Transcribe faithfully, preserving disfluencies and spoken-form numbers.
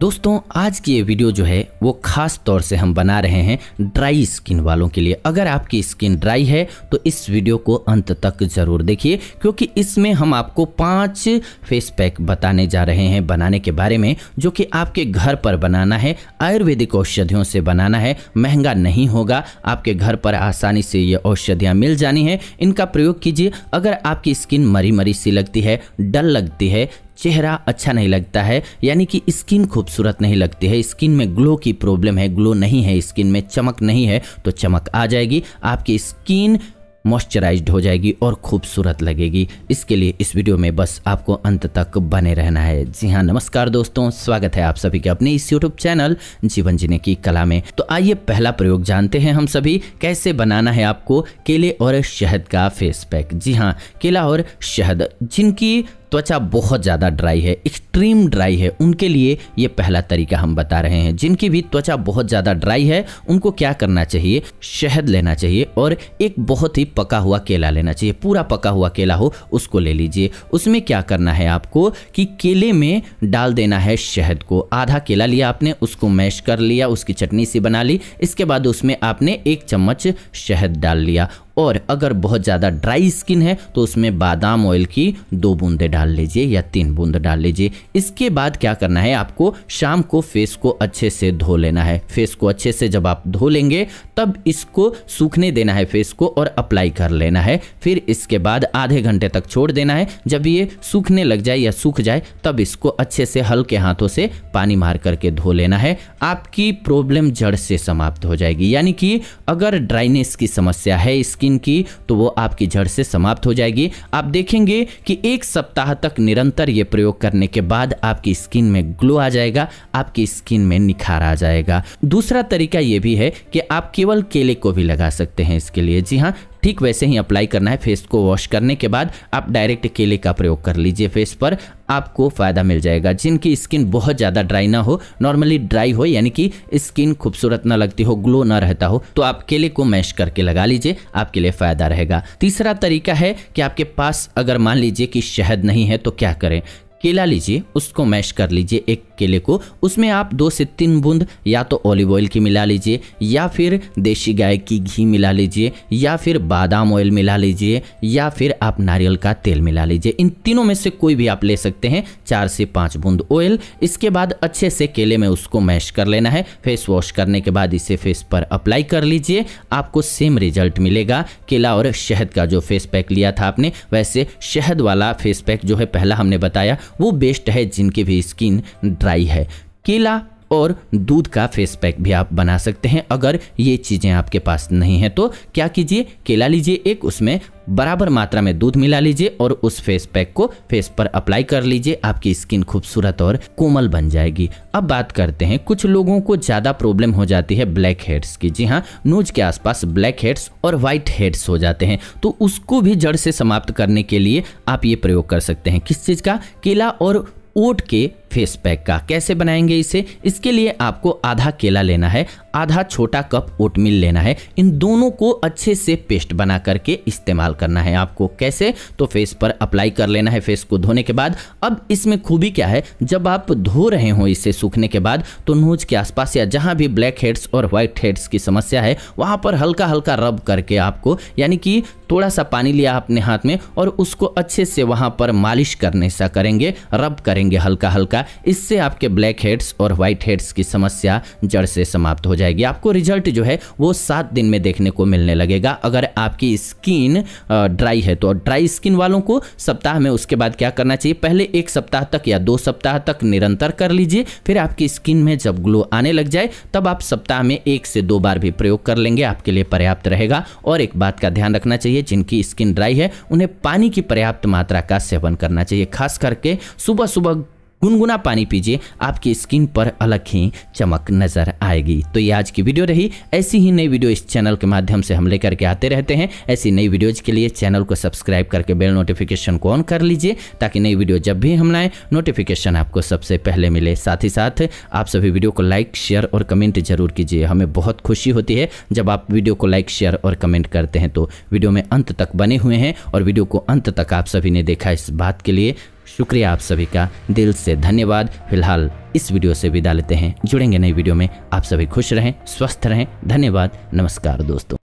दोस्तों आज की ये वीडियो जो है वो खास तौर से हम बना रहे हैं ड्राई स्किन वालों के लिए। अगर आपकी स्किन ड्राई है तो इस वीडियो को अंत तक ज़रूर देखिए, क्योंकि इसमें हम आपको पांच फेस पैक बताने जा रहे हैं बनाने के बारे में, जो कि आपके घर पर बनाना है, आयुर्वेदिक औषधियों से बनाना है, महंगा नहीं होगा, आपके घर पर आसानी से ये औषधियाँ मिल जानी है। इनका प्रयोग कीजिए। अगर आपकी स्किन मरी मरी सी लगती है, डल लगती है, चेहरा अच्छा नहीं लगता है, यानी कि स्किन खूबसूरत नहीं लगती है, स्किन में ग्लो की प्रॉब्लम है, ग्लो नहीं है, स्किन में चमक नहीं है, तो चमक आ जाएगी, आपकी स्किन मॉइस्चराइज्ड हो जाएगी और खूबसूरत लगेगी। इसके लिए इस वीडियो में बस आपको अंत तक बने रहना है। जी हाँ, नमस्कार दोस्तों, स्वागत है आप सभी के अपने इस यूट्यूब चैनल जीवन जीने की कला में। तो आइए पहला प्रयोग जानते हैं हम सभी, कैसे बनाना है आपको केले और शहद का फेस पैक। जी हाँ, केला और शहद, जिनकी त्वचा बहुत ज़्यादा ड्राई है, एक्सट्रीम ड्राई है, उनके लिए ये पहला तरीका हम बता रहे हैं। जिनकी भी त्वचा बहुत ज़्यादा ड्राई है उनको क्या करना चाहिए, शहद लेना चाहिए और एक बहुत ही पका हुआ केला लेना चाहिए, पूरा पका हुआ केला हो उसको ले लीजिए। उसमें क्या करना है आपको कि केले में डाल देना है शहद को। आधा केला लिया आपने, उसको मैश कर लिया, उसकी चटनी सी बना ली। इसके बाद उसमें आपने एक चम्मच शहद डाल लिया, और अगर बहुत ज़्यादा ड्राई स्किन है तो उसमें बादाम ऑयल की दो बूंदें डाल लीजिए या तीन बूंद डाल लीजिए। इसके बाद क्या करना है आपको, शाम को फेस को अच्छे से धो लेना है। फेस को अच्छे से जब आप धो लेंगे तब इसको सूखने देना है फेस को, और अप्लाई कर लेना है। फिर इसके बाद आधे घंटे तक छोड़ देना है। जब ये सूखने लग जाए या सूख जाए तब इसको अच्छे से हल्के हाथों से पानी मार करके धो लेना है। आपकी प्रॉब्लम जड़ से समाप्त हो जाएगी, यानी कि अगर ड्राइनेस की समस्या है स्किन की तो वो आपकी जड़ से समाप्त हो जाएगी। आप देखेंगे कि एक सप्ताह तक निरंतर ये प्रयोग करने के बाद आपकी स्किन में ग्लो आ जाएगा, आपकी स्किन में निखार आ जाएगा। दूसरा तरीका ये भी है कि आप केवल केले को भी लगा सकते हैं इसके लिए। जी हाँ, ठीक वैसे ही अप्लाई करना है। फेस को वॉश करने के बाद आप डायरेक्ट केले का प्रयोग कर लीजिए फेस पर, आपको फ़ायदा मिल जाएगा। जिनकी स्किन बहुत ज़्यादा ड्राई ना हो, नॉर्मली ड्राई हो, यानी कि स्किन खूबसूरत ना लगती हो, ग्लो ना रहता हो, तो आप केले को मैश करके लगा लीजिए, आपके लिए फ़ायदा रहेगा। तीसरा तरीका है कि आपके पास अगर मान लीजिए कि शहद नहीं है तो क्या करें, केला लीजिए, उसको मैश कर लीजिए। एक केले को उसमें आप दो से तीन बूंद या तो ऑलिव ऑयल की मिला लीजिए, या फिर देसी गाय की घी मिला लीजिए, या फिर बादाम ऑयल मिला लीजिए, या फिर आप नारियल का तेल मिला लीजिए। इन तीनों में से कोई भी आप ले सकते हैं, चार से पाँच बूंद ऑयल। इसके बाद अच्छे से केले में उसको मैश कर लेना है। फेस वॉश करने के बाद इसे फेस पर अप्लाई कर लीजिए, आपको सेम रिजल्ट मिलेगा। केला और शहद का जो फेस पैक लिया था आपने, वैसे शहद वाला फेस पैक जो है पहला हमने बताया वो बेस्ट है जिनकी भी स्किन ड्राई है। केला और दूध का फेस पैक भी आप बना सकते हैं। अगर ये चीज़ें आपके पास नहीं हैं तो क्या कीजिए, केला लीजिए एक, उसमें बराबर मात्रा में दूध मिला लीजिए और उस फेस पैक को फेस पर अप्लाई कर लीजिए। आपकी स्किन खूबसूरत और कोमल बन जाएगी। अब बात करते हैं, कुछ लोगों को ज़्यादा प्रॉब्लम हो जाती है ब्लैक हेड्स की। जी हाँ, नोज के आसपास ब्लैक हेड्स और वाइट हेड्स हो जाते हैं, तो उसको भी जड़ से समाप्त करने के लिए आप ये प्रयोग कर सकते हैं। किस चीज़ का, केला और ओट के फेस पैक का। कैसे बनाएंगे इसे, इसके लिए आपको आधा केला लेना है, आधा छोटा कप ओटमील लेना है, इन दोनों को अच्छे से पेस्ट बना करके इस्तेमाल करना है आपको। कैसे, तो फेस पर अप्लाई कर लेना है फेस को धोने के बाद। अब इसमें खूबी क्या है, जब आप धो रहे हो इसे सूखने के बाद तो नोज के आसपास या जहाँ भी ब्लैक हेड्स और व्हाइट हेड्स की समस्या है वहाँ पर हल्का हल्का रब करके आपको, यानी कि थोड़ा सा पानी लिया अपने हाथ में और उसको अच्छे से वहाँ पर मालिश करने सा करेंगे, रब करेंगे हल्का हल्का। इससे आपके ब्लैक हेड्स और व्हाइट हेड्स की समस्या जड़ से समाप्त हो जाएगी। आपको रिजल्ट जो है वो सात दिन में देखने को मिलने लगेगा। अगर आपकी स्किन ड्राई है तो ड्राई स्किन वालों को सप्ताह में उसके बाद क्या करना चाहिए, पहले एक सप्ताह तक या दो सप्ताह तक निरंतर कर लीजिए। फिर आपकी स्किन में जब ग्लो आने लग जाए तब आप सप्ताह में एक से दो बार भी प्रयोग कर लेंगे, आपके लिए पर्याप्त रहेगा। और एक बात का ध्यान रखना चाहिए, जिनकी स्किन ड्राई है उन्हें पानी की पर्याप्त मात्रा का सेवन करना चाहिए। खास करके सुबह सुबह गुनगुना पानी पीजिए, आपकी स्किन पर अलग ही चमक नजर आएगी। तो ये आज की वीडियो रही। ऐसी ही नई वीडियो इस चैनल के माध्यम से हम लेकर के आते रहते हैं। ऐसी नई वीडियोज के लिए चैनल को सब्सक्राइब करके बेल नोटिफिकेशन को ऑन कर लीजिए, ताकि नई वीडियो जब भी हम लाएँ नोटिफिकेशन आपको सबसे पहले मिले। साथ ही साथ आप सभी वीडियो को लाइक, शेयर और कमेंट जरूर कीजिए। हमें बहुत खुशी होती है जब आप वीडियो को लाइक, शेयर और कमेंट करते हैं। तो वीडियो में अंत तक बने हुए हैं और वीडियो को अंत तक आप सभी ने देखा, इस बात के लिए शुक्रिया आप सभी का, दिल से धन्यवाद। फिलहाल इस वीडियो से विदा लेते हैं, जुड़ेंगे नई वीडियो में। आप सभी खुश रहें, स्वस्थ रहें। धन्यवाद। नमस्कार दोस्तों।